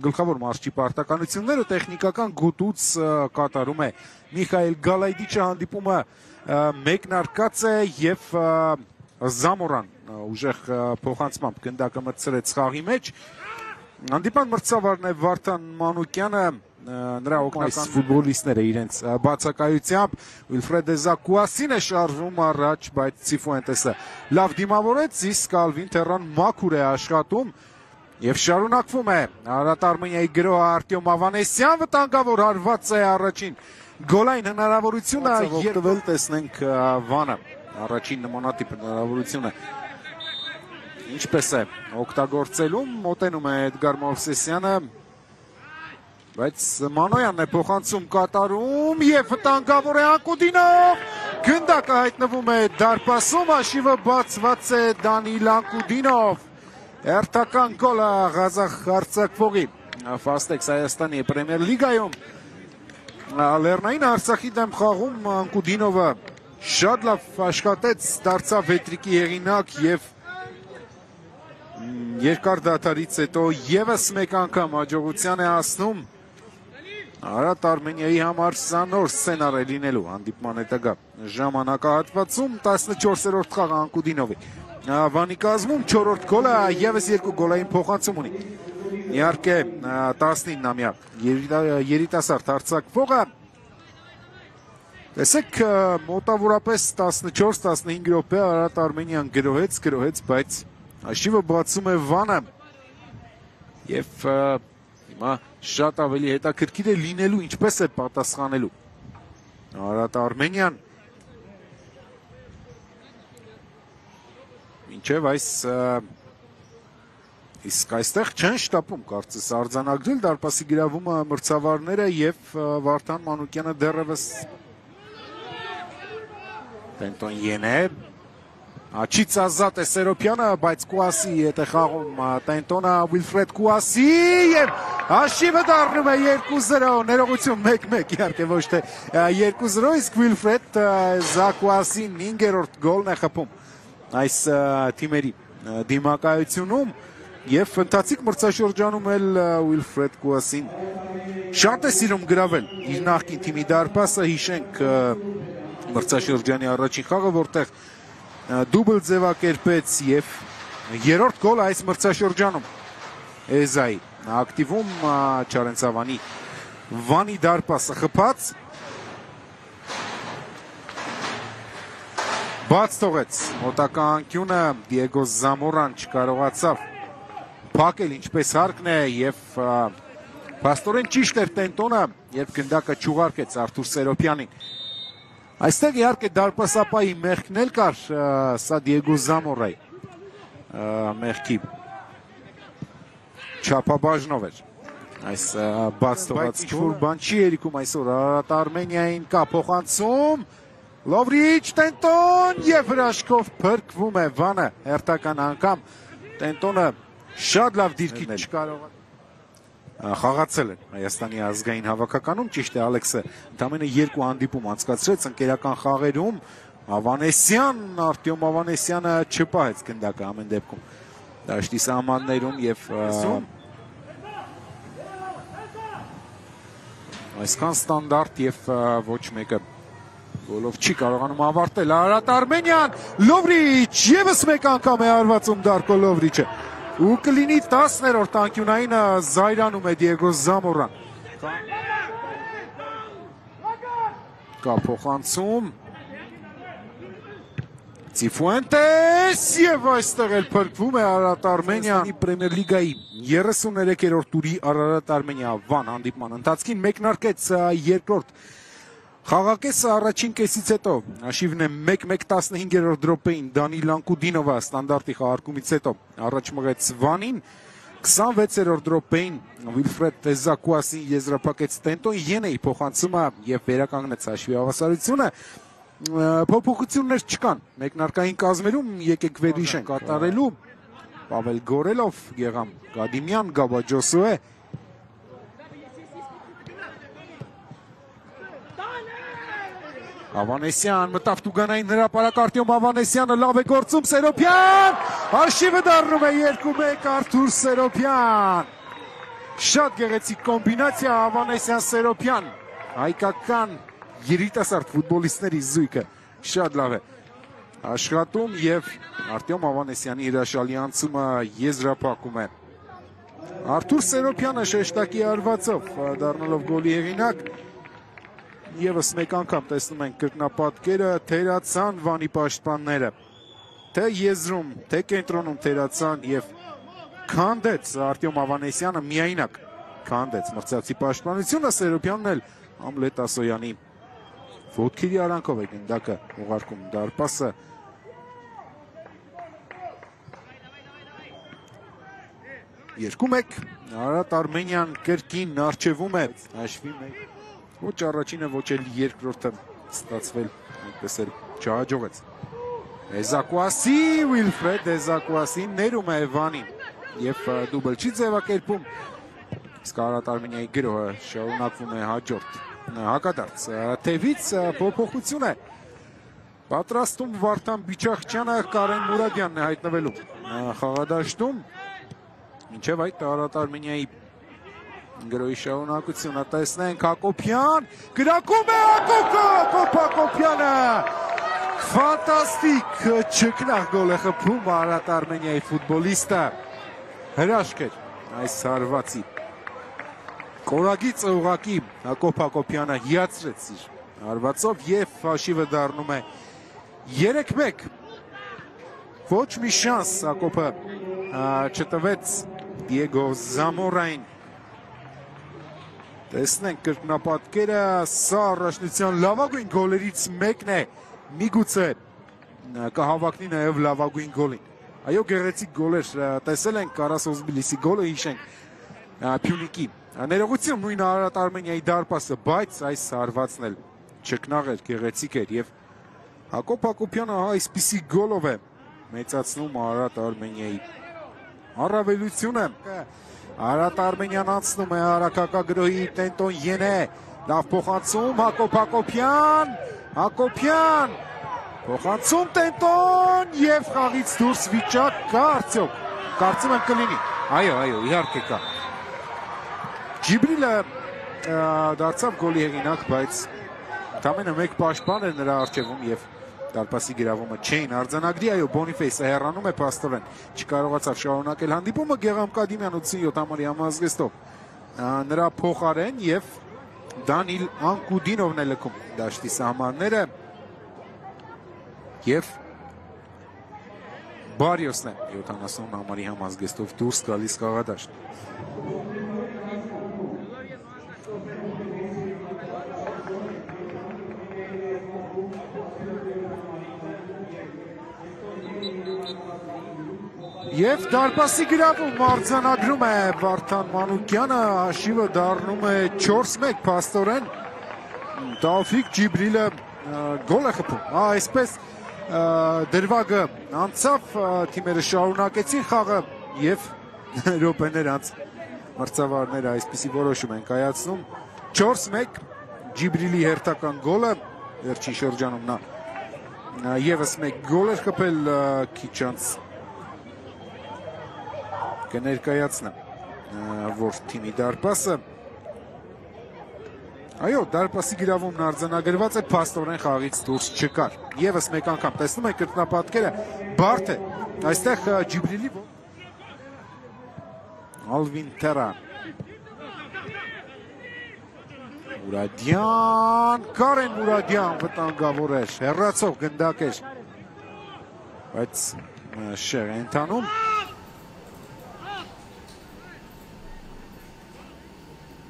Գլխավոր մարզչի պարտականությունները տեխնիկական գոտուց կատարում է Միխայել Գալայդիչը, հանդիպումը մեկնարկած է եւ Զամորան ուժեղ փոխանցմամբ գնդակը մրցրեց խաղի մեջ. Հանդիպան մրցավարն է Վարդան Մանուկյանը, նրա օգնական ֆուտբոլիստները իրենց բացակայությամբ. Ուիլֆրեդ Զակուասինը շարժվում առաջ, բայց Ցիֆուենտեսը լավ դիմավորեց, իսկ Ալվին Թերան մաքուր է աշխատում. Եվ շարունակվում է Արարատ-Արմենիայի գրոհը Արտյոմ Ավանեսյան, վտանգավոր հարված է առաջին գոլային հնարավորությունը երվել, տեսնենք Վանը առաջին նմանատիպ հնարավորությունը ինչպես է օգտագործելու, մոտենում է Էդգար Movsesyan-ը, բայց Մանոյանն է փոխանցում կատարում եւ վտանգավոր է Անկուդինով, գնդակը հայտնվում է դարպասում, հաշիվը բացված է Դանիել Անկուդինով. Ertakan gola Ղազախ-Արցախի Fastex Հայաստանի Պրեմիեր լիգայում Լեռնային Արցախի դեմ խաղում Անկուդինովը շատ լավ աշխատեց, դարձավ վետրիկի հեղինակ եւ երկար դատարից հետո եւս մեկ անգամ հաջողության է հասնում. Արարատ-Արմենիայի համար սա նոր սցենար է լինելու հանդիպման հետագա ժամանակահատվածում. 14-րդ խաղը Անկուդինովի Վանի կազմում, 4-րդ գոլը եւս 2 գոլային փոխանցում ունի. Իհարկե 19-ամյա երիտասարդ հարձակվողը, տեսեք, մոտավորապես 14-15 րոպե Արարատ-Արմենիան գրոհեց, բայց հաշիվը բացում է Վանը եւ հիմա շատ ավելի հետաքրքիր է լինելու ինչպես է պատասխանելու Արարատ-Արմենիան. Ինչեւ այս իսկ այստեղ չեն շտապում կարծես արձանագրել դարպասի գրավումը մրցավարները եւ Վարդան Մանուկյանը դեռևս տենտոն յենե աչից ազատ է Սերոբյանը, բայց Կուասի հետ է խաղում տենտոնը Ուիլֆրեդ Կուասի եւ հաշիվը դառնում է 2-0, ներողություն 1-1, իհարկե ոչ թե 2-0, իսկ Ուիլֆրեդ Զակուասին 5-րդ գոլն է խփում այս թիմերի դիմակայությունում եւ ընթացիկ մրցաշրջանում էլ Ուիլֆրեդ Կուասին շատ է սիրում գրավել իր նախկին թիմի դարպասը. Հիշենք մրցաշրջանի առաջին խաղը, որտեղ դուբլ ձևակերպեց եւ երրորդ գոլը այս մրցաշրջանում Էզայի ակտիվում Չարենցավանի Վանի դարպասը խփած բաց թողեց մոտական անկյունը. Դիեգո Զամորան չկարողացավ փակել ինչպես հարկն է եւ փաստորեն ճիշտ էր տենտոնը, երբ գնդակը ճուղարկեց Արթուր Սերոբյանին. Այստեղ իհարկե դարպասապայի մեղքն էլ կար, սա Դիեգո Զամորայի մեղքի չափաբաժնով էր այս բաց թողած. Ինչ որ բան չի երիկում այսօր Արարատ-Արմենիային, կա փոխանցում, Լովրիչ տենտոն եւ հրաշքով փրկվում է Վանը. Հերթական անգամ տենտոնը շատ լավ դիրքի չկարողացել խաղացել են Հայաստանի ազգային հավաքականում. Ճիշտ է, Ալեքսը ընդամենը 2 հանդիպում անցկացրեց ընկերական խաղերում. Ավանեսյան, Արտյոմ Ավանեսյանը չփահեց գնդակը ամեն դեպքում դաշտի սահմաններում եւ այսքան ստանդարտ եւ ոչ մեկը գոլով չի կարողանում ավարտել Արարատ-Արմենիան. Լովրիչ եւս մեկ անգամ է արվածում Դարկո Լովրիչը ու կլինի 10-րդ անկյունային. Զայրանում է Դիեգո Զամորան, կա փոխանցում Cifuentes եւ այստեղ էլ փրկվում է Արարատ-Արմենիան. Պրեմիեր լիգայի 33-րդ տուրի Արարատ-Արմենիա Վան հանդիպման ընթացքում մեկնարկեց երկրորդ խաղակեսը. Առաջին կեսից հետո հաշիվն է 1-1, 15-րդ րոպեին Դանիել Անկուդինովը ստանդարտի խաղարկումից հետո առաջ մղեց Վանին. 26-րդ րոպեին Ուիլֆրեդ Զակուասին եզրափակեց տենտոն Յենեի փոխանցումը եւ վերականգնեց հաշվի հավասարությունը. Փոփոխություններ չկան մեկնարկային կազմերում, եկեք վերհիշենք կատարելու. Պավել Գորելով, Գեգամ Գադիմյան, Գաբաջոսուե. Ավանեսյան մտավ Տուգանային հրապարակ, Արտյոմ Ավանեսյանը լավ է գործում, Սերոբյան, հաշիվը դառնում է 2-1 Արթուր Սերոբյան. շատ գեղեցիկ կոմբինացիա Ավանեսյան-Սերոբյան, հայկական երիտասարդ ֆուտբոլիստների զույգը շատ լավ է աշխատում եւ Արտյոմ Ավանեսյանի հրաշալի անցումը եզրափակում է։ Արթուր Սերոբյանը շեշտակի արվածով դառնալով գոլի հեղինակ եւս մեկ անգամ տեսնում ենք կրկնապատկերը, թերացան Վանի պաշտպանները, թե եզրում, թե կենտրոնում թերացան եւ քանդեց Արտյոմ Ավանեսյանը միայնակ քանդեց մրցակցի պաշտպանությունը, Սերոբյանն էլ Ամլետ Ասոյանի ոտքերի արանքով է գնդակը ուղարկում դարպասը երկու մեկ, Արարատ-Արմենիան կրկին առջևում է հաշվի մեկ, ոչ առաջինը ոչ էլ երկրորդը ստացվել այնպես էլ չհաջողեց։ Էզակուասի, Ուիլֆրեդ Էզակուասին ներում է Վանին եւ դուբլ չի ձևակերպում, իսկ Արարատ-Արմենիայի գրոհը շարունակվում է հաջորդ հակադարձ թևից, փոփոխություն է պատրաստում Վարդան Բիչախչյանը, Կարեն Մուրադյանն է հայտնվելու խաղադաշտում, ինչեւ այդ Արարատ-Արմենիայի գրոհի շարունակությունը տեսնենք, Հակոբյան գրակում է, Հակոբյանը ֆանտաստիկ չքնաղ գոլ է խփում, Արարատ-Արմենիայի ֆուտբոլիստը հրաշք էր այս հարվածի, Կորագիցը ուղղակի Հակոբ Հակոբյանը հիացրեց իր հարվածով եւ հաշիվը դառնում է 3-1, ոչ մի շանս Հակոբը չտվեց Դիեգո Զամորային, տեսնենք կրկնապատկերը, սա առաջնության լավագույն գոլերից մեկն է, միգուցե կհավակնի նաեւ լավագույն գոլին, այո գեղեցիկ գոլեր տեսել ենք, Կարասոզբիլիսի գոլը հիշենք Փյունիկի ներողություն, նույն Արարատ-Արմենիայի դարպասը, բայց այս հարվածն էլ չքնաղ էր, գեղեցիկ էր եւ Հակոբ Հակոբյանը այսպիսի գոլով է մեծացնում Արարատ-Արմենիայի առավելությունը։ Արարատ-Արմենիան անցնում է արակակագրոհի Տենտոն Ենե, լավ փոխանցում Հակոբ Հակոբյան, Հակոբյան փոխանցում Տենտոն եւ խաղից դուրս վիճակ կա արդյոք, կարծում եմ կլինի, այո իհարկե կա, Ջիբրիլը դարձավ գոլի հեղինակ, բայց ընդամենը մեկ պաշտպան էր նրա առջևում եւ դարպասի գրավումը չէին արձանագրի, այո Բոնիֆեյսը հեռանում է, փաստորեն չկարողացավ շարունակել հանդիպումը, Գեգամ Կադիմյան 87 համարի համազգեստով նրա փոխարեն եւ Դանիել Անկուդինովն է լքում դաշտի սահմանները եւ Բարիոսն է 70 համարի համազգեստով դուրս գալիս խաղադաշտ։ Եվ դարպասի գրավում արձանագրում է Վարդան Մանուկյանը, հաշիվը դառնում է 4-1, փաստորեն Տավֆիկ Ջիբրիլը գոլ է խփում, այսպես դրվագը անցավ, թիմերը շարունակեցին խաղը եւ րոպեներ անց մրցավարները այսպիսի որոշում են կայացնում, 4-1 Ջիբրիլի հերթական գոլը, վերջին շրջանում նա եւս մեկ գոլ էր խփել, քիչ անց կներկայացնա որ թիմի դարպասը, այո դարպասի գրավումն արձանագրված է, փաստորեն խաղից դուրս չկար, եւս մեկ անգամ տեսնում եք կրկնապատկերը, բարդ է այստեղ Ջիբրիլի, Ալվին Teran, Մուրադյան, Կարեն Մուրադյան վտանգավոր էր, հեռացող գնդակ էր, բայց շեղ է ընթանում,